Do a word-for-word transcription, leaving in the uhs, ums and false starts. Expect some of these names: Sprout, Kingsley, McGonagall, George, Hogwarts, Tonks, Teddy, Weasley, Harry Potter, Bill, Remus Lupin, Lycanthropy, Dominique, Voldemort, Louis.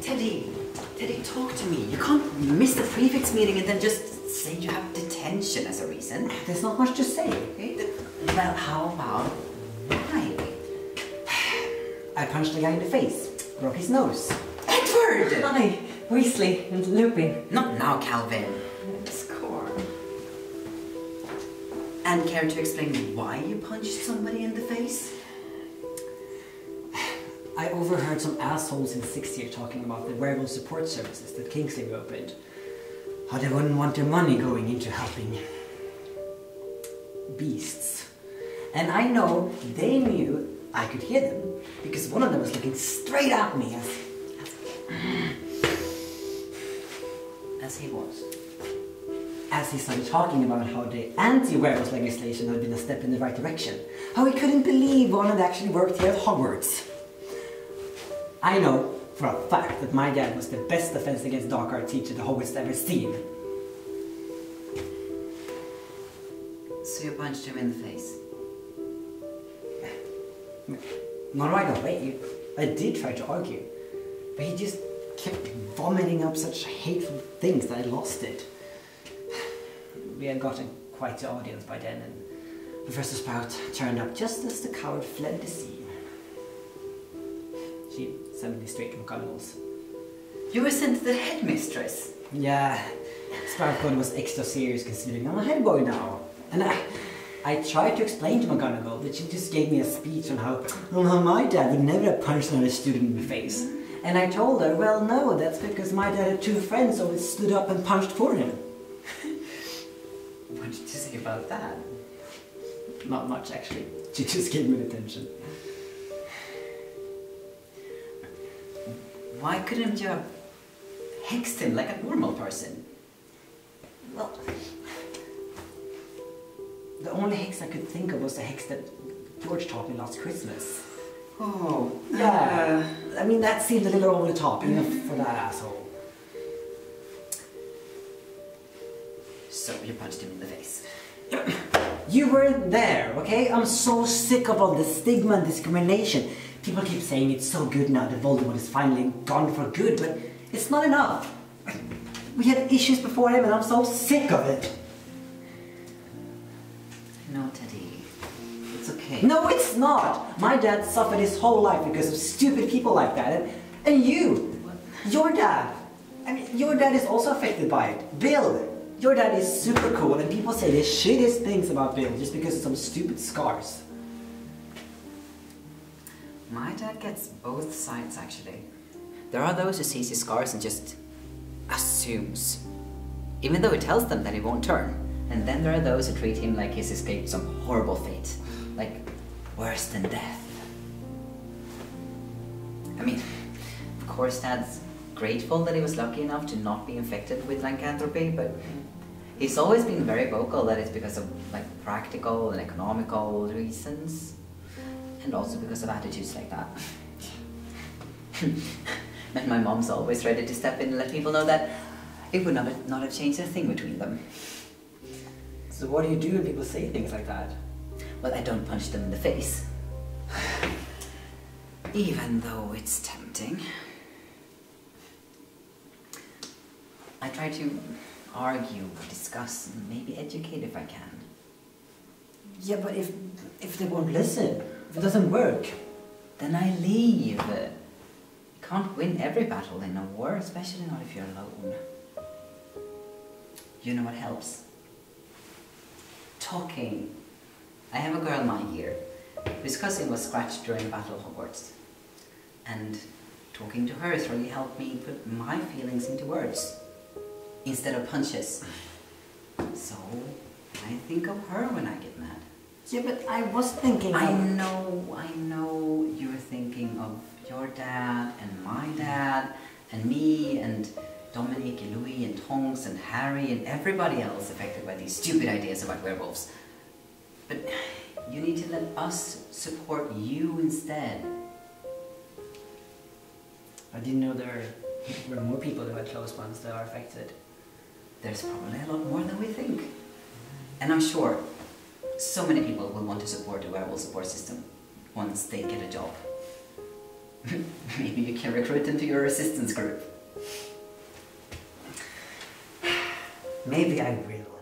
Teddy, Teddy, talk to me. You can't miss the prefix meeting and then just say you have detention as a reason. There's not much to say, okay? Well, how about why? I punched the guy in the face, broke his nose. Edward! Hi, Weasley and Lupin. Not now, Calvin. Score. And care to explain why you punched somebody in the face? I overheard some assholes in sixth year talking about the werewolf support services that Kingsley opened. How they wouldn't want their money going into helping beasts. And I know they knew I could hear them because one of them was looking straight at me as, as, as he was. As he started talking about how the anti-werewolf legislation had been a step in the right direction. How he couldn't believe one had actually worked here at Hogwarts. I know for a fact that my dad was the best defense against dark art teacher the Hogwarts ever seen. So you punched him in the face? Not right away. I did try to argue. But he just kept vomiting up such hateful things that I lost it. We had gotten quite the audience by then, and Professor Sprout turned up just as the coward fled the scene. She sent me straight to McGonagall's. You were sent to the headmistress? Yeah. Sprout thought it was extra serious considering I'm a head boy now. And I, I tried to explain to McGonagall that she just gave me a speech on how, on how my dad would never have punched another student in the face. And I told her, well, no, that's because my dad had two friends always stood up and punched for him. What did you say about that? Not much, actually. She just gave me attention. Why couldn't you have hexed him like a normal person? Well, the only hex I could think of was the hex that George taught me last Christmas. Oh, yeah. Uh, I mean, that seemed a little over the top, enough for that asshole. So you punched him in the face. You weren't there, okay? I'm so sick of all the stigma and discrimination. People keep saying it's so good now that Voldemort is finally gone for good, but it's not enough. We had issues before him and I'm so sick of it. No, Teddy. It's okay. No, it's not! My dad suffered his whole life because of stupid people like that. And, and you! What? Your dad! I mean, your dad is also affected by it. Bill! Your dad is super cool and people say the shittiest things about Bill just because of some stupid scars. My dad gets both sides, actually. There are those who sees his scars and just assumes, even though he tells them that he won't turn. And then there are those who treat him like he's escaped some horrible fate, like worse than death. I mean, of course Dad's grateful that he was lucky enough to not be infected with lycanthropy, but he's always been very vocal that it's because of like practical and economical reasons. And also because of attitudes like that. And my mom's always ready to step in and let people know that it would not have, not have changed a thing between them. So what do you do when people say things like that? Well, I don't punch them in the face. Even though it's tempting. I try to argue, discuss, and maybe educate if I can. Yeah, but if, if they won't listen, if it doesn't work, then I leave. You can't win every battle in a war, especially not if you're alone. You know what helps? Talking. I have a girl my year whose cousin was scratched during the Battle of Hogwarts. And talking to her has really helped me put my feelings into words instead of punches. So I think of her when I get mad. Yeah, but I was thinking I of... know, I know you were thinking of your dad and my dad and me and Dominique and Louis and Tonks and Harry and everybody else affected by these stupid ideas about werewolves. But you need to let us support you instead. I didn't know there were more people who had close ones that are affected. There's probably a lot more than we think. And I'm sure so many people will want to support the werewolf support system once they get a job. Maybe you can recruit them to your assistance group. Maybe I will.